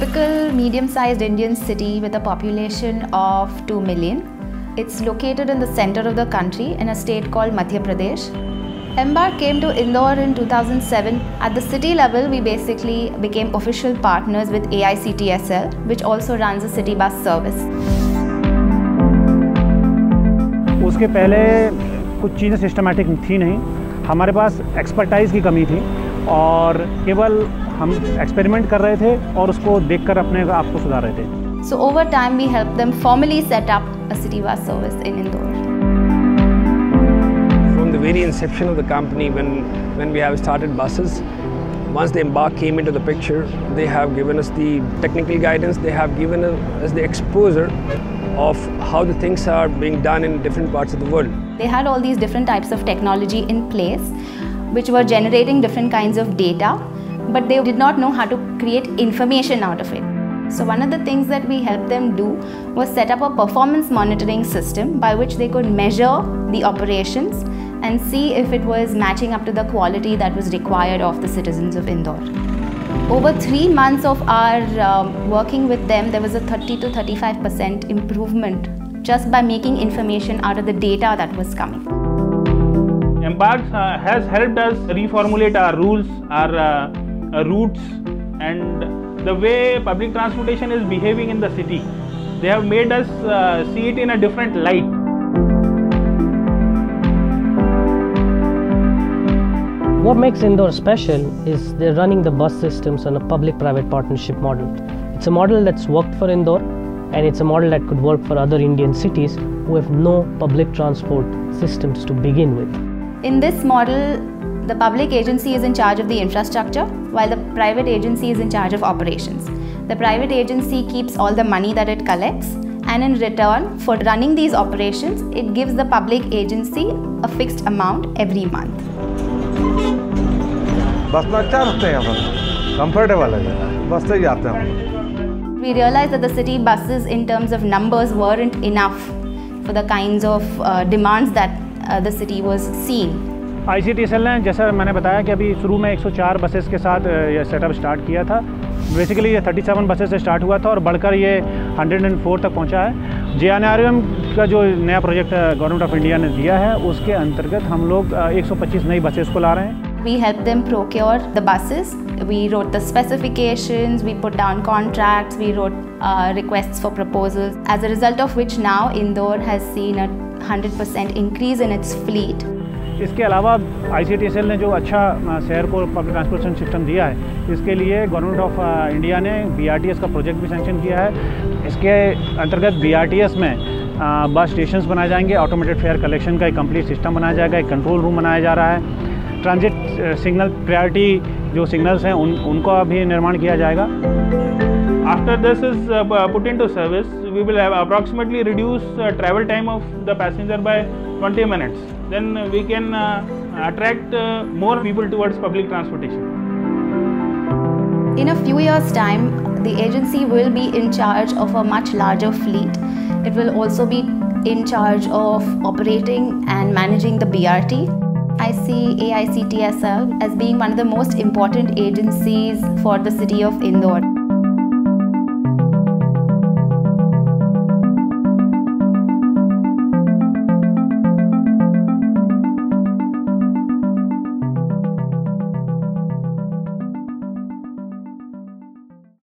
typical medium-sized Indian city with a population of 2 million. It's located in the center of the country in a state called Madhya Pradesh. EMBARQ came to Indore in 2007. At the city level, we basically became official partners with AICTSL, which also runs a city bus service. उसके पहले कुछ चीज़ें systematic थी नहीं, हमारे पास expertise की कमी थी और केवल हम एक्सपेरिमेंट कर रहे थे और उसको देखकर अपने आप को सुधार रहे थे. So over time, we helped them formally set up a city bus service in Indore. From the very inception of the company, when we have started buses, once the EMBARQ came into the picture, they have given us the technical guidance, they have given us the exposure of how the things are being done in different parts of the world. They had all these different types of technology in place, which were generating different kinds of data, but they did not know how to create information out of it. So one of the things that we helped them do was set up a performance monitoring system by which they could measure the operations and see if it was matching up to the quality that was required of the citizens of Indore. Over 3 months of our working with them, there was a 30 to 35% improvement just by making information out of the data that was coming. EMBARQ has helped us reformulate our rules, our routes, and the way public transportation is behaving in the city. They have made us see it in a different light. What makes Indore special is they're running the bus systems on a public-private partnership model. It's a model that's worked for Indore, and it's a model that could work for other Indian cities who have no public transport systems to begin with. In this model, the public agency is in charge of the infrastructure, while the private agency is in charge of operations. The private agency keeps all the money that it collects, and in return for running these operations, it gives the public agency a fixed amount every month. We realized that the city buses in terms of numbers weren't enough for the kinds of demands that the city was seeing. ICTSL ने जैसा मैंने बताया कि अभी शुरू में 104 buses के साथ ये सेटअप स्टार्ट किया था. बेसिकली ये 37 बसेस से स्टार्ट हुआ था और बढ़कर ये 104 तक पहुंचा है. JNRM का जो नया प्रोजेक्ट गवर्नमेंट ऑफ इंडिया ने दिया है उसके अंतर्गत हम लोग 125 नई बसेस को ला रहे हैं. We helped them procure the buses. We wrote the specifications, we put down contracts, we wrote requests for proposals, as a result of which now Indore has seen a 100% increase in its fleet. इसके अलावा ICTSL ने जो अच्छा शहर को public transportation system दिया है, इसके लिए गवर्नमेंट ऑफ इंडिया ने BRTS का प्रोजेक्ट भी सैंक्शन किया है. इसके अंतर्गत BRTS में बस स्टेशंस बनाए जाएंगे, ऑटोमेटेड फेयर कलेक्शन का एक कंप्लीट सिस्टम बनाया जाएगा, एक कंट्रोल रूम बनाया जा रहा है, ट्रांजिट सिग्नल प्रायोरिटी जो सिग्नल्स हैं उनका भी निर्माण किया जाएगा. After this is put into service, we will have approximately reduce travel time of the passenger by 20 minutes. Then we can attract more people towards public transportation. In a few years' time, the agency will be in charge of a much larger fleet. It will also be in charge of operating and managing the BRT. I see AICTSL as being one of the most important agencies for the city of Indore.